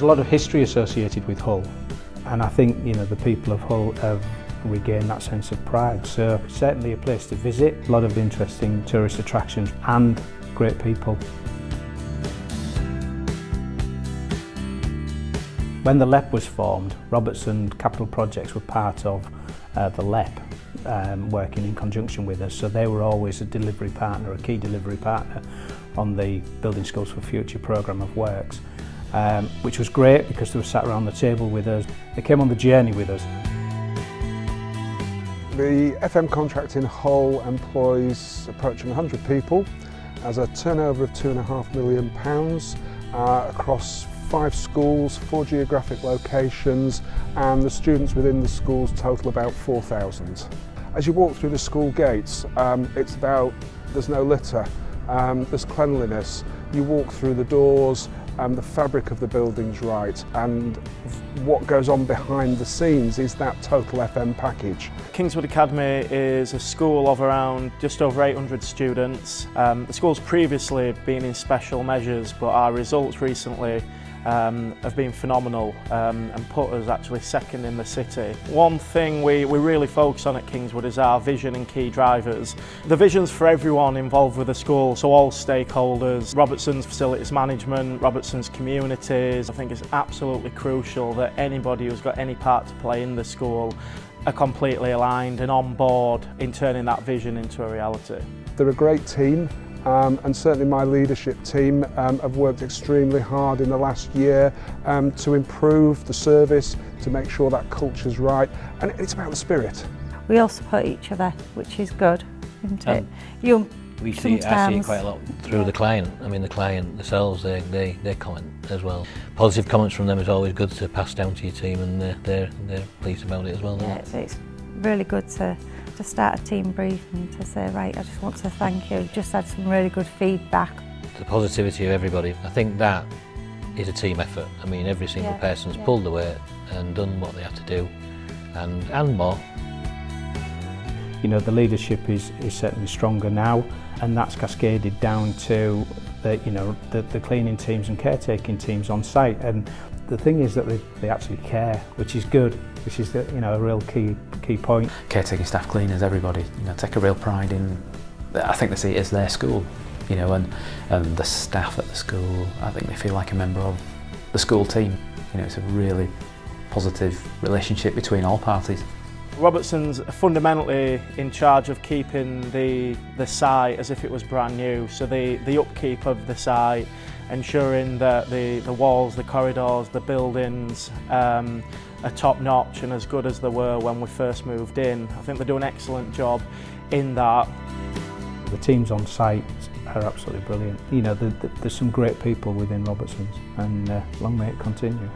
There's a lot of history associated with Hull, and I think, you know, the people of Hull have regained that sense of pride. So certainly a place to visit, a lot of interesting tourist attractions and great people. When the LEP was formed, Robertson Capital Projects were part of the LEP, working in conjunction with us, so they were always a delivery partner, a key delivery partner on the Building Schools for Future programme of works, which was great because they were sat around the table with us. They came on the journey with us. The FM contract in Hull employs approaching 100 people, has a turnover of £2.5 million across 5 schools, 4 geographic locations, and the students within the schools total about 4,000. As you walk through the school gates, it's about there's no litter, there's cleanliness. You walk through the doors and the fabric of the building's right, and what goes on behind the scenes is that total FM package. Kingswood Academy is a school of around just over 800 students. The school's previously been in special measures, but our results recently have been phenomenal and put us actually second in the city. One thing we really focus on at Kingswood is our vision and key drivers. The vision's for everyone involved with the school, so all stakeholders, Robertson's facilities management, Robertson's communities. I think it's absolutely crucial that anybody who's got any part to play in the school are completely aligned and on board in turning that vision into a reality. They're a great team. And certainly my leadership team have worked extremely hard in the last year to improve the service, to make sure that culture's right, and it's about the spirit. We all support each other, which is good, isn't it? I see it quite a lot through the client. I mean, the client themselves, they comment as well. Positive comments from them is always good to pass down to your team, and they're pleased about it as well. Yeah, it's really good to start a team brief and to say, right, I just want to thank you. Just had some really good feedback. The positivity of everybody, I think that is a team effort. I mean, every single person's pulled the weight and done what they have to do, and more. You know, the leadership is certainly stronger now, and that's cascaded down to the cleaning teams and caretaking teams on site, and the thing is that they actually care, which is good, which is a real key point. Caretaking staff, cleaners, everybody, take a real pride in. I think they see it as their school, and the staff at the school, I think they feel like a member of the school team. It's a really positive relationship between all parties. Robertson's are fundamentally in charge of keeping the site as if it was brand new, so the upkeep of the site, ensuring that the walls, the corridors, the buildings are top-notch and as good as they were when we first moved in. I think they do an excellent job in that. The teams on site are absolutely brilliant. There's some great people within Robertson's, and long may it continue.